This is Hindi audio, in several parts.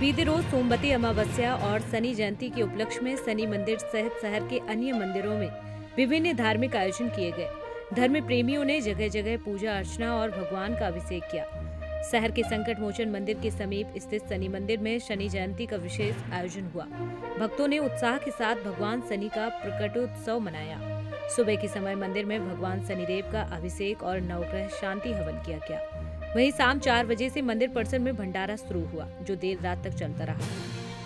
बीते रोज सोमवती अमावस्या और शनि जयंती के उपलक्ष्य में शनि मंदिर सहित शहर के अन्य मंदिरों में विभिन्न धार्मिक आयोजन किए गए। धर्म प्रेमियों ने जगह जगह पूजा अर्चना और भगवान का अभिषेक किया। शहर के संकटमोचन मंदिर के समीप स्थित शनि मंदिर में शनि जयंती का विशेष आयोजन हुआ। भक्तों ने उत्साह के साथ भगवान शनि का प्रकटोत्सव मनाया। सुबह के समय मंदिर में भगवान शनिदेव का अभिषेक और नवग्रह शांति हवन किया गया। वहीं शाम 4 बजे से मंदिर परिसर में भंडारा शुरू हुआ, जो देर रात तक चलता रहा।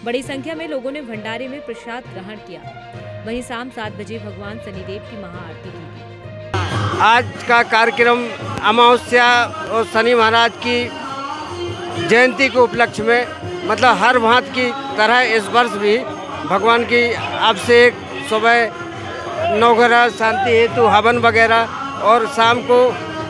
बड़ी संख्या में लोगों ने भंडारे में प्रसाद ग्रहण किया। वहीं शाम 7 बजे भगवान शनिदेव की महाआरती की गई। आज का कार्यक्रम अमावस्या और शनि महाराज की जयंती के उपलक्ष्य में मतलब हर भांति की तरह इस वर्ष भी भगवान की अभिषेक, सुबह नवग्रह शांति हेतु हवन वगैरह और शाम को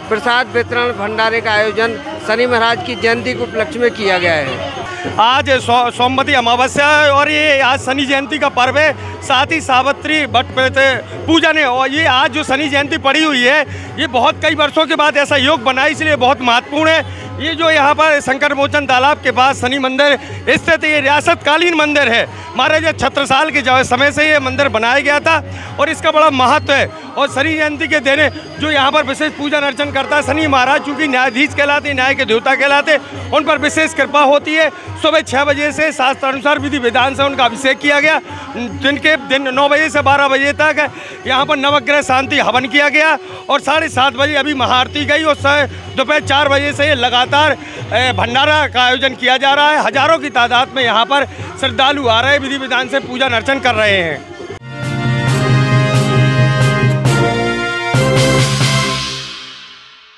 प्रसाद वितरण भंडारे का आयोजन शनि महाराज की जयंती के उपलक्ष्य में किया गया है। आज सोमवती अमावस्या है और ये आज शनि जयंती का पर्व है। साथ ही सावित्री भट्ट पूजा ने और ये आज जो शनि जयंती पड़ी हुई है, ये बहुत कई वर्षों के बाद ऐसा योग बना, इसलिए बहुत महत्वपूर्ण है। ये जो यहाँ पर संकटमोचन तालाब के पास शनि मंदिर स्थित, ये रियासतकालीन मंदिर है। महाराजा छत्र साल के समय से ये मंदिर बनाया गया था और इसका बड़ा महत्व है। और शनि जयंती के दिन जो यहाँ पर विशेष पूजन अर्चन करता है, शनि महाराज चूँकि न्यायाधीश कहलाते, न्याय के देवता कहलाते, उन पर विशेष कृपा होती है। सुबह 6 बजे से शास्त्रानुसार विधि विधान से उनका अभिषेक किया गया। दिन 9 बजे से 12 बजे तक यहाँ पर नवग्रह शांति हवन किया गया और 7:30 बजे अभी महाआरती गई और दोपहर 4 बजे से लगातार भंडारा का आयोजन किया जा रहा है। हजारों की तादाद में यहाँ पर श्रद्धालु आ रहे हैं, विधि विधान से पूजन अर्चन कर रहे हैं।